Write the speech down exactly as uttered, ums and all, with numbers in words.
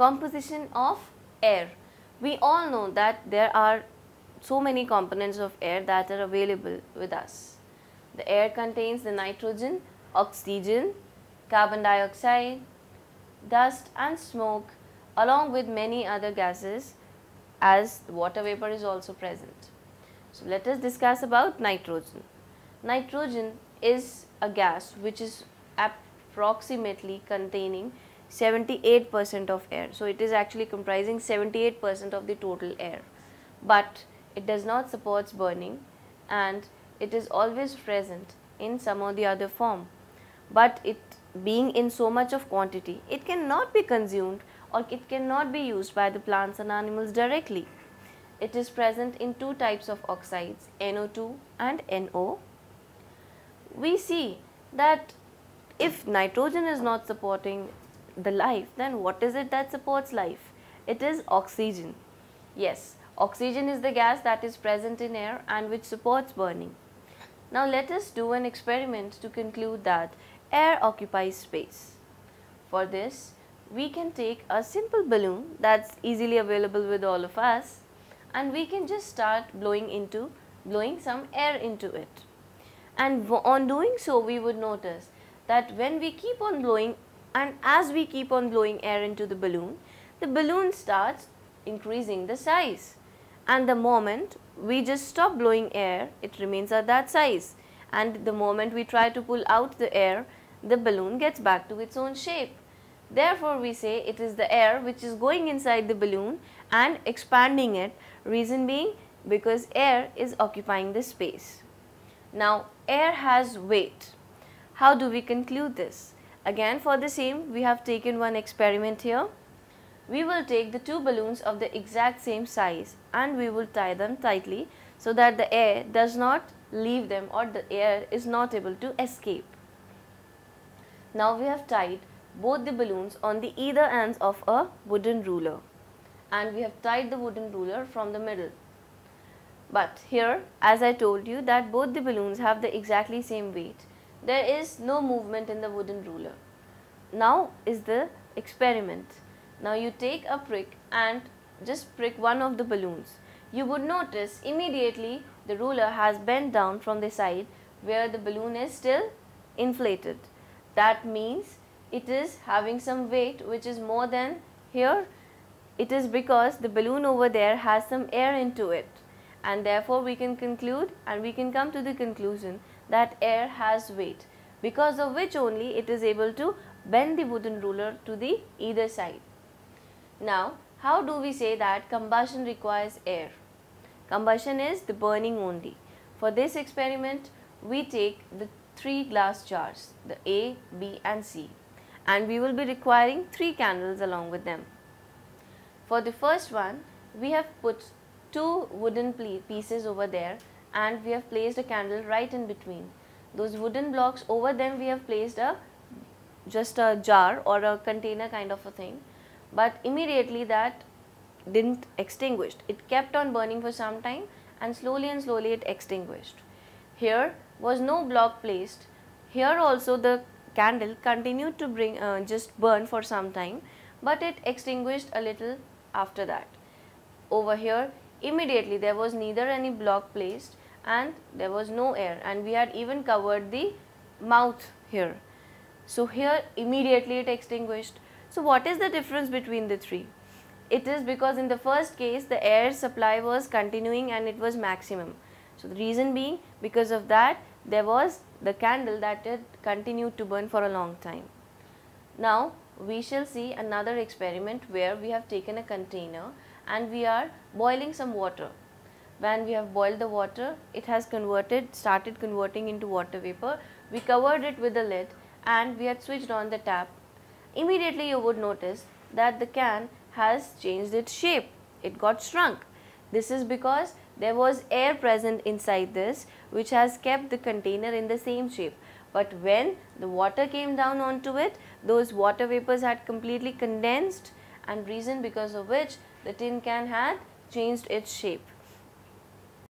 Composition of air. We all know that there are so many components of air that are available with us. The air contains the nitrogen, oxygen, carbon dioxide, dust and smoke, along with many other gases, as water vapor is also present. So, let us discuss about nitrogen. Nitrogen is a gas which is approximately containing seventy-eight percent of air. So, it is actually comprising seventy-eight percent of the total air, but it does not supports burning and it is always present in some or the other form. But it being in so much of quantity, it cannot be consumed or it cannot be used by the plants and animals directly. It is present in two types of oxides, N O two and N O. We see that if nitrogen is not supporting the life, then what is it that supports life? It is oxygen. Yes, oxygen is the gas that is present in air and which supports burning. Now let us do an experiment to conclude that air occupies space. For this, we can take a simple balloon that's easily available with all of us, and we can just start blowing into, blowing some air into it. And on doing so, we would notice that when we keep on blowing, and as we keep on blowing air into the balloon, the balloon starts increasing the size. And the moment we just stop blowing air, it remains at that size. And the moment we try to pull out the air, the balloon gets back to its own shape. Therefore, we say it is the air which is going inside the balloon and expanding it, reason being because air is occupying the space. Now, air has weight. How do we conclude this? Again, for the same, we have taken one experiment here. We will take the two balloons of the exact same size and we will tie them tightly so that the air does not leave them or the air is not able to escape. Now, we have tied both the balloons on the either ends of a wooden ruler, and we have tied the wooden ruler from the middle. But here, as I told you that both the balloons have the exactly same weight, there is no movement in the wooden ruler. Now is the experiment. Now you take a prick and just prick one of the balloons. You would notice immediately the ruler has bent down from the side where the balloon is still inflated. That means it is having some weight which is more than here. It is because the balloon over there has some air into it, and therefore we can conclude and we can come to the conclusion that air has weight, because of which only it is able to bend the wooden ruler to the either side. Now, how do we say that combustion requires air? Combustion is the burning only. For this experiment, we take the three glass jars, the A, B and C. And we will be requiring three candles along with them. For the first one, we have put two wooden pieces over there and we have placed a candle right in between. Those wooden blocks, over them we have placed a just a jar or a container kind of a thing, but immediately that didn't extinguish. It kept on burning for some time and slowly and slowly it extinguished. Here was no block placed. Here also the candle continued to bring uh, just burn for some time, but it extinguished a little after that. Over here immediately there was neither any block placed and there was no air, and we had even covered the mouth here. So here immediately it extinguished. So what is the difference between the three? It is because in the first case the air supply was continuing and it was maximum. So the reason being, because of that there was the candle that had continued to burn for a long time. Now we shall see another experiment where we have taken a container and we are boiling some water. When we have boiled the water, it has converted, started converting into water vapor. We covered it with a lid and we had switched on the tap. Immediately you would notice that the can has changed its shape. It got shrunk. This is because there was air present inside this, which has kept the container in the same shape. But when the water came down onto it, those water vapors had completely condensed, and reason because of which the tin can had changed its shape.